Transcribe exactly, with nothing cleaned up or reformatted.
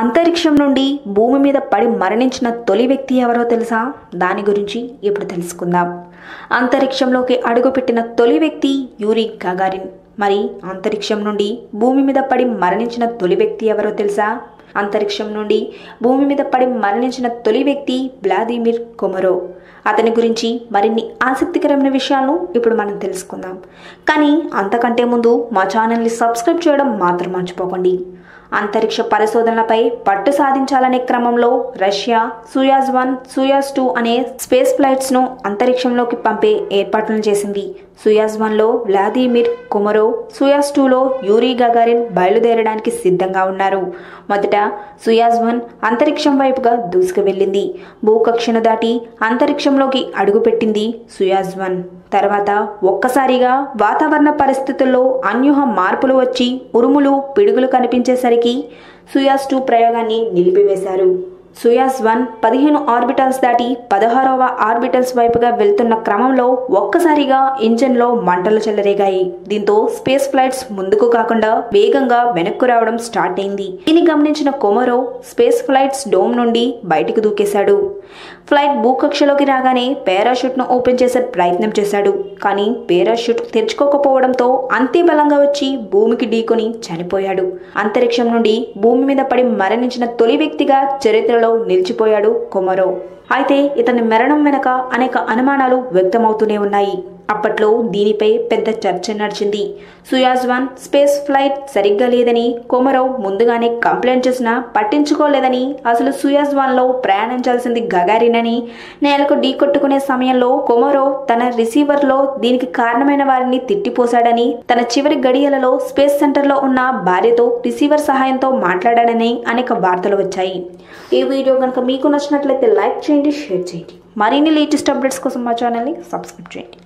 అంతరిక్షం నుండి భూమి మీద పడి మరణించిన తొలి వ్యక్తి ఎవరో తెలుసా? దాని గురించి ఇప్పుడు తెలుసుకుందాం. అంతరిక్షంలోకి అడుగుపెట్టిన తొలి వ్యక్తి యూరీ గగారిన్. మరి అంతరిక్షం నుండి భూమి మీద పడి మరణించిన తొలి వ్యక్తి ఎవరో తెలుసా? అంతరిక్షం నుండి భూమి మీద పడి మరణించిన తొలి వ్యక్తి వ్లాదిమిర్ కొమరోవ్. అతని గురించి మరిన్ని ఆసక్తికరమైన విషయాలను ఇప్పుడు మనం తెలుసుకుందాం. కానీ అంతకంటే ముందు మా ఛానల్ని సబ్స్క్రైబ్ చేయడం మాత్రం మర్చిపోకండి. అంతరిక్ష పరిశోధనలపై పట్టు సాధించాలనే క్రమంలో Russia Soyuz one, Soyuz two అనే స్పేస్ ఫ్లైట్స్ను అంతరిక్షంలోకి పంపే ఏర్పాట్లను చేసింది. సోయూజ్ వన్లో వ్లాదిమిర్ కొమరోవ్, సోయూజ్ టూలో యూరీ గగారిన్ బయలుదేరడానికి సిద్ధంగా ఉన్నారు. మొదట సోయూజ్ వన్ అంతరిక్షం వైపుగా దూసుకు వెళ్ళింది. భూకక్షను దాటి అంతరిక్షంలోకి అడుగుపెట్టింది సోయూజ్ వన్. తర్వాత ఒక్కసారిగా వాతావరణ పరిస్థితుల్లో అన్యూహ మార్పులు వచ్చి ఉరుములు పిడుగులు కనిపించేసరికి సోయూజ్ టూ ప్రయోగాన్ని నిలిపివేశారు. సోయూజ్ వన్ పదిహేను ఆర్బిటల్స్ దాటి పదహారవ ఆర్బిటల్స్ వైపుగా వెళ్తున్న క్రమంలో ఒక్కసారిగా ఇంజన్లో మంటలు చెలరేగాయి. దీంతో స్పేస్ ఫ్లైట్స్ ముందుకు కాకుండా వేగంగా వెనక్కు రావడం స్టార్ట్ అయింది. దీన్ని గమనించిన కొమరోవ్ స్పేస్ ఫ్లైట్స్ డోమ్ నుండి బయటకు దూకేశాడు. ఫ్లైట్ భూకక్షలోకి రాగానే పారాషూట్ను ఓపెన్ చేసే ప్రయత్నం చేశాడు. కానీ పారాషూట్ తెరుచుకోకపోవడంతో అంతే బలంగా వచ్చి భూమికి ఢీకొని చనిపోయాడు. అంతరిక్షం నుండి భూమి మీద పడి మరణించిన తొలి వ్యక్తిగా చరిత్రలో నిలిచిపోయాడు కొమరోవ్. అయితే ఇతని మరణం వెనక అనేక అనుమానాలు వ్యక్తమవుతూనే ఉన్నాయి. అప్పట్లో దీనిపై పెద్ద చర్చ నడిచింది. సోయూజ్ వన్ స్పేస్ ఫ్లైట్ సరిగ్గా లేదని కొమరోవ్ ముందుగానే కంప్లైంట్ చేసినా పట్టించుకోలేదని, అసలు సోయూజ్ వన్లో ప్రయాణించాల్సింది గగారిన్ అని, నేలకు ఢీకొట్టుకునే సమయంలో కొమరోవ్ తన రిసీవర్లో దీనికి కారణమైన వారిని తిట్టిపోశాడని, తన చివరి గడియలలో స్పేస్ సెంటర్లో ఉన్న భార్యతో రిసీవర్ సహాయంతో మాట్లాడాడని అనేక వార్తలు వచ్చాయి. ఈ వీడియో కనుక మీకు నచ్చినట్లయితే లైక్ చేయండి, షేర్ చేయండి. మరిన్ని లేటెస్ట్ అప్డేట్స్ కోసం మా ఛానల్ని సబ్స్క్రైబ్ చేయండి.